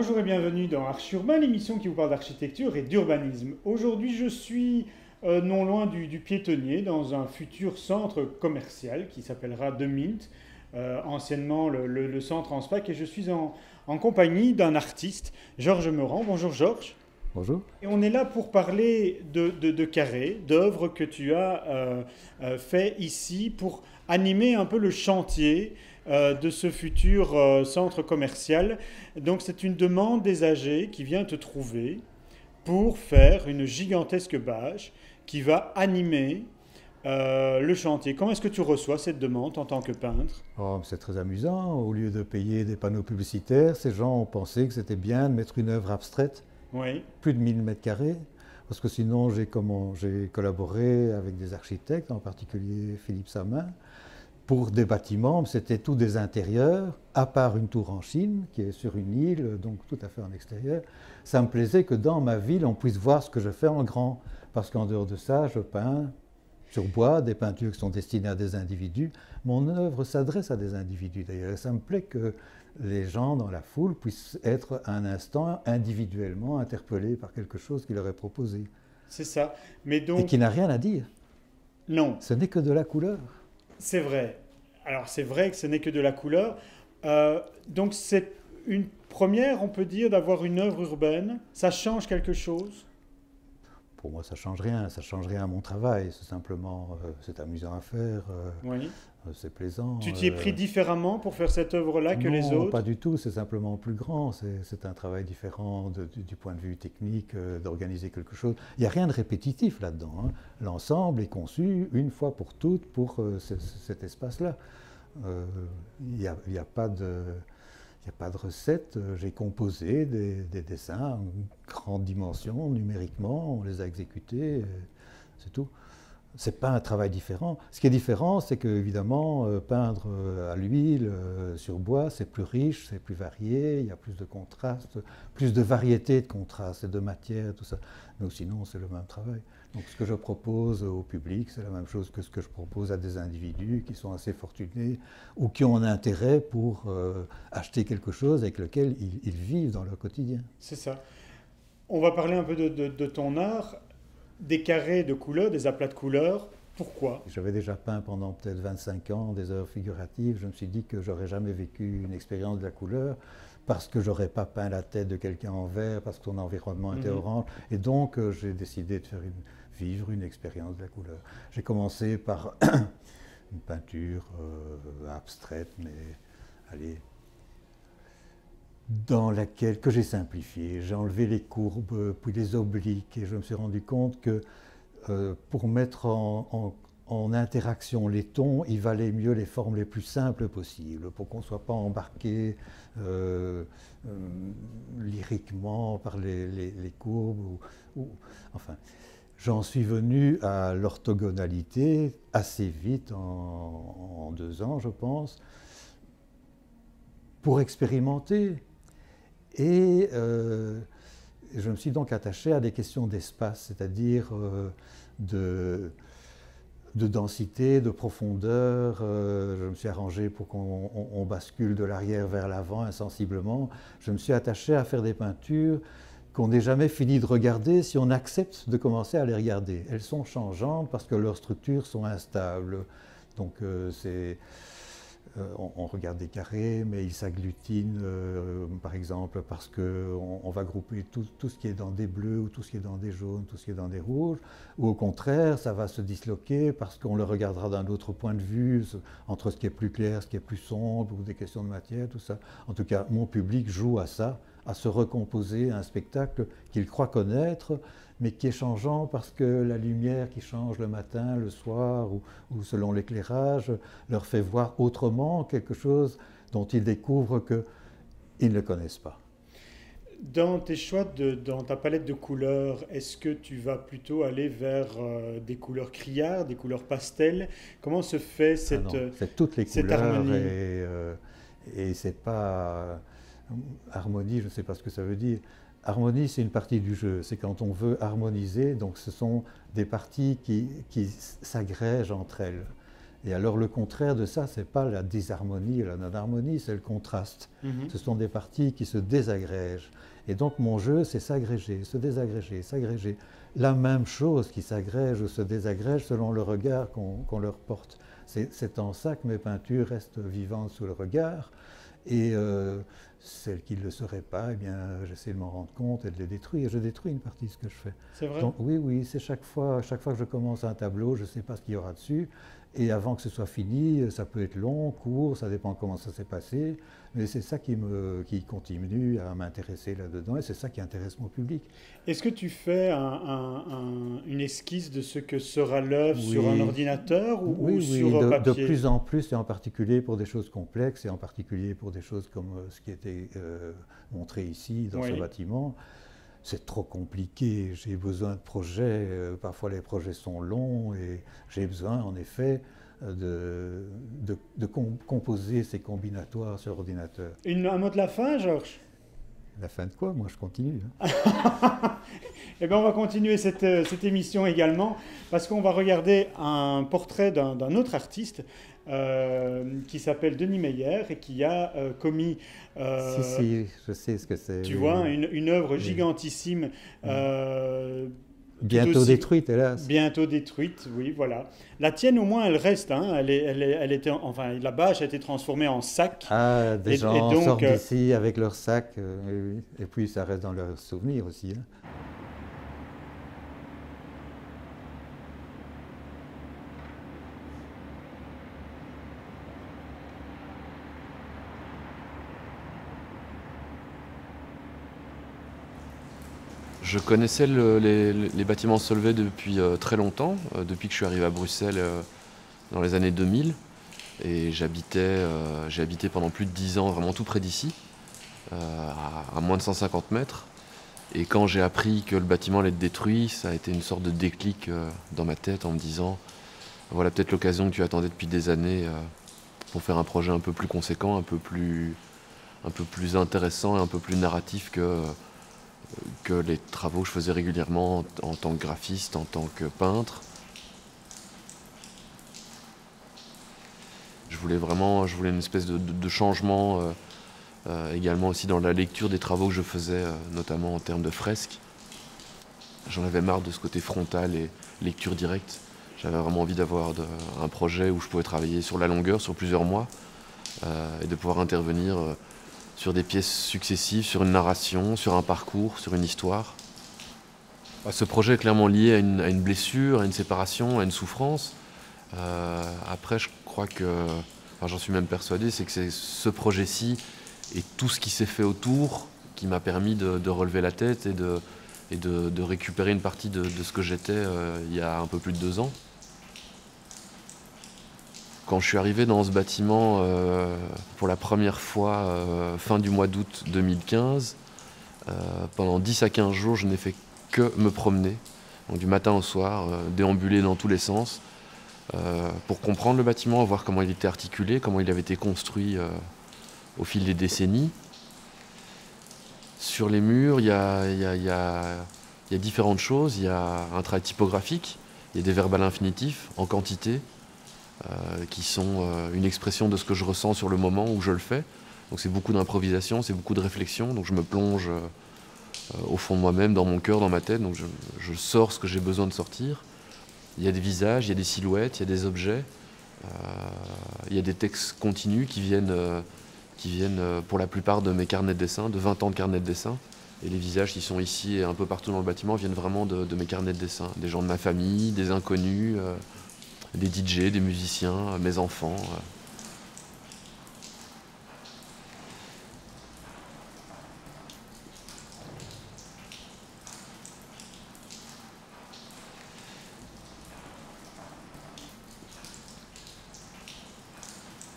Bonjour et bienvenue dans Arches Urbain, l'émission qui vous parle d'architecture et d'urbanisme. Aujourd'hui, je suis non loin du piétonnier, dans un futur centre commercial qui s'appellera De Mint, anciennement le centre en SPAC, et je suis en compagnie d'un artiste, Georges Meurant. Bonjour Georges. Bonjour. Et on est là pour parler de carrés, d'œuvres que tu as fait ici pour animer un peu le chantier de ce futur centre commercial. Donc c'est une demande des AG qui vient te trouver pour faire une gigantesque bâche qui va animer le chantier. Comment est-ce que tu reçois cette demande en tant que peintre? Oh, c'est très amusant. Au lieu de payer des panneaux publicitaires, ces gens ont pensé que c'était bien de mettre une œuvre abstraite. Oui. Plus de 1000 mètres carrés, parce que sinon j'ai collaboré avec des architectes, en particulier Philippe Samyn, pour des bâtiments, c'était tous des intérieurs, à part une tour en Chine, qui est sur une île, donc tout à fait en extérieur. Ça me plaisait que dans ma ville, on puisse voir ce que je fais en grand, parce qu'en dehors de ça, je peins sur bois, des peintures qui sont destinées à des individus. Mon œuvre s'adresse à des individus d'ailleurs, et ça me plaît que les gens dans la foule puissent être un instant individuellement interpellés par quelque chose qui leur est proposé. C'est ça. Mais donc... Et qui n'a rien à dire. Non. Ce n'est que de la couleur. C'est vrai. Alors c'est vrai que ce n'est que de la couleur. Donc c'est une première, on peut dire, d'avoir une œuvre urbaine. Ça change quelque chose? Pour moi, ça ne change rien. Ça ne change rien à mon travail. C'est simplement, c'est amusant à faire. Oui. C'est plaisant. Tu t'y es pris différemment pour faire cette œuvre-là que les autres? Non, pas du tout. C'est simplement plus grand. C'est un travail différent du point de vue technique, d'organiser quelque chose. Il n'y a rien de répétitif là-dedans, hein. L'ensemble est conçu une fois pour toutes pour cet espace-là. Il n'y a pas de... Il n'y a pas de recette, j'ai composé des dessins en grande dimension, numériquement, on les a exécutés, c'est tout. Ce n'est pas un travail différent. Ce qui est différent, c'est qu'évidemment, peindre à l'huile, sur bois, c'est plus riche, c'est plus varié, il y a plus de contrastes, plus de variété de contrastes et de matières, tout ça. Donc sinon, c'est le même travail. Donc ce que je propose au public, c'est la même chose que ce que je propose à des individus qui sont assez fortunés ou qui ont un intérêt pour acheter quelque chose avec lequel ils vivent dans leur quotidien. C'est ça. On va parler un peu de ton art. Des carrés de couleurs, des aplats de couleurs, pourquoi? J'avais déjà peint pendant peut-être 25 ans des œuvres figuratives, je me suis dit que j'aurais jamais vécu une expérience de la couleur, parce que j'aurais pas peint la tête de quelqu'un en vert, parce que son environnement était orange, et donc j'ai décidé de faire vivre une expérience de la couleur. J'ai commencé par une peinture abstraite, mais allez... que j'ai simplifié, j'ai enlevé les courbes, puis les obliques, et je me suis rendu compte que pour mettre en interaction les tons, il valait mieux les formes les plus simples possibles, pour qu'on ne soit pas embarqué lyriquement par les courbes, enfin... J'en suis venu à l'orthogonalité assez vite, en 2 ans je pense, pour expérimenter. Et je me suis donc attaché à des questions d'espace, c'est-à-dire de densité, de profondeur. Je me suis arrangé pour qu'on bascule de l'arrière vers l'avant insensiblement. Je me suis attaché à faire des peintures qu'on n'est jamais fini de regarder si on accepte de commencer à les regarder. Elles sont changeantes parce que leurs structures sont instables. Donc c'est... on regarde des carrés, mais ils s'agglutinent, par exemple, parce qu'on va grouper tout ce qui est dans des bleus, ou tout ce qui est dans des jaunes, tout ce qui est dans des rouges, ou au contraire, ça va se disloquer parce qu'on le regardera d'un autre point de vue, entre ce qui est plus clair, ce qui est plus sombre, ou des questions de matière, tout ça. En tout cas, mon public joue à ça, à se recomposer un spectacle qu'il croit connaître, mais qui est changeant parce que la lumière qui change le matin, le soir, ou selon l'éclairage, leur fait voir autrement quelque chose dont ils découvrent qu'ils ne connaissent pas. Dans tes choix, dans ta palette de couleurs, est-ce que tu vas plutôt aller vers des couleurs criards, des couleurs pastel? Comment se fait cette harmonie? C'est toutes les couleurs et c'est pas... Harmonie, je ne sais pas ce que ça veut dire. Harmonie, c'est une partie du jeu, c'est quand on veut harmoniser, donc ce sont des parties qui s'agrègent entre elles. Et alors le contraire de ça, ce n'est pas la disharmonie et la non-harmonie, c'est le contraste. Ce sont des parties qui se désagrègent. Et donc mon jeu, c'est s'agréger, se désagréger, s'agréger. La même chose qui s'agrège ou se désagrège selon le regard qu'on leur porte. C'est en ça que mes peintures restent vivantes sous le regard. Et celles qui ne le seraient pas, eh bien, j'essaie de m'en rendre compte et de les détruire. Je détruis une partie de ce que je fais. C'est vrai? Donc, oui, oui, c'est chaque fois que je commence un tableau, je ne sais pas ce qu'il y aura dessus. Et avant que ce soit fini, ça peut être long, court, ça dépend comment ça s'est passé. Mais c'est ça qui continue à m'intéresser là-dedans et c'est ça qui intéresse mon public. Est-ce que tu fais une esquisse de ce que sera l'œuvre sur un ordinateur ou sur papier? De plus en plus, et en particulier pour des choses complexes et en particulier pour des choses comme ce qui était montré ici dans ce bâtiment. C'est trop compliqué, j'ai besoin de projets, parfois les projets sont longs et j'ai besoin en effet de composer ces combinatoires sur ordinateur. Un mot de la fin, Georges? La fin de quoi? Moi je continue. Hein. Eh bien on va continuer cette émission également parce qu'on va regarder un portrait d'un autre artiste qui s'appelle Denis Meyer et qui a commis... si, je sais ce que c'est. Tu vois, une œuvre gigantissime. Bientôt détruite, hélas. Bientôt détruite, oui, voilà. La tienne, au moins, elle reste. Hein. Elle était, enfin, la bâche a été transformée en sac. Ah, des gens sortent d'ici avec leur sac. Et puis, ça reste dans leurs souvenirs aussi. Hein. Je connaissais les bâtiments Solvay depuis très longtemps, depuis que je suis arrivé à Bruxelles dans les années 2000. Et j'ai habité pendant plus de 10 ans vraiment tout près d'ici, à moins de 150 mètres. Et quand j'ai appris que le bâtiment allait être détruit, ça a été une sorte de déclic dans ma tête en me disant « Voilà peut-être l'occasion que tu attendais depuis des années pour faire un projet un peu plus conséquent, un peu plus intéressant et un peu plus narratif que les travaux que je faisais régulièrement en tant que graphiste, en tant que peintre. Je voulais une espèce de changement également aussi dans la lecture des travaux que je faisais, notamment en termes de fresques. J'en avais marre de ce côté frontal et lecture directe. J'avais vraiment envie d'avoir un projet où je pouvais travailler sur la longueur, sur plusieurs mois, et de pouvoir intervenir sur des pièces successives, sur une narration, sur un parcours, sur une histoire. Ce projet est clairement lié à une blessure, à une séparation, à une souffrance. Après, je crois que, enfin, j'en suis même persuadé, c'est que c'est ce projet-ci et tout ce qui s'est fait autour qui m'a permis de relever la tête et de récupérer une partie de ce que j'étais il y a un peu plus de 2 ans. Quand je suis arrivé dans ce bâtiment pour la première fois fin du mois d'août 2015, pendant 10 à 15 jours, je n'ai fait que me promener, donc du matin au soir, déambuler dans tous les sens, pour comprendre le bâtiment, voir comment il était articulé, comment il avait été construit au fil des décennies. Sur les murs, il y a différentes choses. Il y a un travail typographique, il y a des verbales infinitifs en quantité, qui sont une expression de ce que je ressens sur le moment où je le fais. Donc c'est beaucoup d'improvisation, c'est beaucoup de réflexion, donc je me plonge au fond de moi-même, dans mon cœur, dans ma tête, donc je sors ce que j'ai besoin de sortir. Il y a des visages, il y a des silhouettes, il y a des objets, il y a des textes continus qui viennent pour la plupart de mes carnets de dessin, de 20 ans de carnets de dessin, et les visages qui sont ici et un peu partout dans le bâtiment viennent vraiment de mes carnets de dessin, des gens de ma famille, des inconnus, des DJ, des musiciens, mes enfants.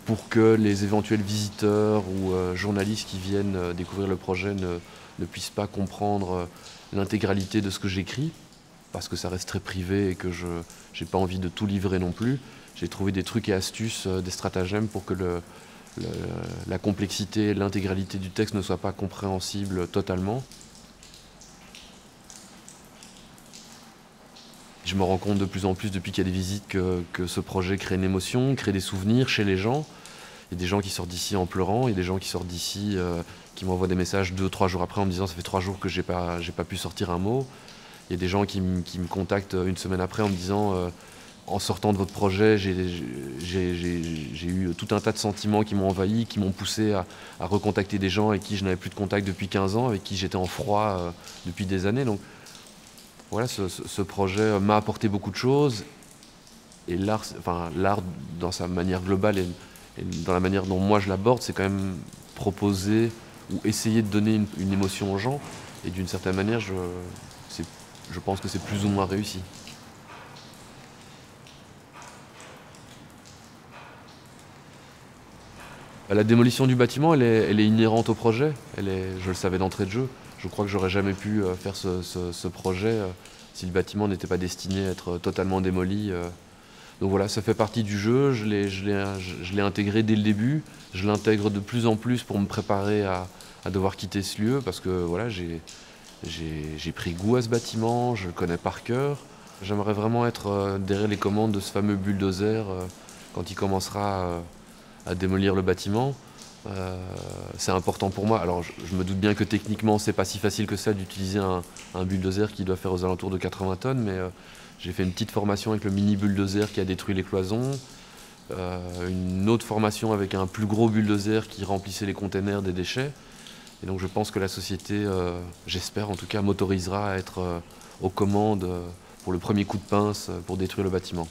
Pour que les éventuels visiteurs ou journalistes qui viennent découvrir le projet ne puissent pas comprendre l'intégralité de ce que j'écris, parce que ça reste très privé et que je n'ai pas envie de tout livrer non plus. J'ai trouvé des trucs et astuces, des stratagèmes pour que la complexité, l'intégralité du texte ne soit pas compréhensible totalement. Je je me rends compte de plus en plus depuis qu'il y a des visites que ce projet crée une émotion, crée des souvenirs chez les gens. Il y a des gens qui sortent d'ici en pleurant, il y a des gens qui sortent d'ici, qui m'envoient des messages 2 ou 3 jours après en me disant ça fait 3 jours que j'ai pas pu sortir un mot. Il y a des gens qui me contactent une semaine après en me disant en sortant de votre projet, j'ai eu tout un tas de sentiments qui m'ont envahi, qui m'ont poussé à recontacter des gens avec qui je n'avais plus de contact depuis 15 ans, avec qui j'étais en froid depuis des années. Donc voilà, ce projet m'a apporté beaucoup de choses et l'art, enfin, dans sa manière globale et dans la manière dont moi je l'aborde, c'est quand même proposer ou essayer de donner une émotion aux gens et d'une certaine manière, je pense que c'est plus ou moins réussi. La démolition du bâtiment, elle est inhérente au projet. Je le savais d'entrée de jeu. Je crois que j'aurais jamais pu faire ce projet si le bâtiment n'était pas destiné à être totalement démoli. Donc voilà, ça fait partie du jeu. Je l'ai intégré dès le début. Je l'intègre de plus en plus pour me préparer à devoir quitter ce lieu parce que voilà, j'ai pris goût à ce bâtiment. Je le connais par cœur. J'aimerais vraiment être derrière les commandes de ce fameux bulldozer quand il commencera à démolir le bâtiment. C'est important pour moi. Alors je me doute bien que techniquement c'est pas si facile que ça d'utiliser un bulldozer qui doit faire aux alentours de 80 tonnes, mais j'ai fait une petite formation avec le mini bulldozer qui a détruit les cloisons, une autre formation avec un plus gros bulldozer qui remplissait les containers des déchets. Et donc je pense que la société, j'espère en tout cas, m'autorisera à être aux commandes pour le premier coup de pince pour détruire le bâtiment.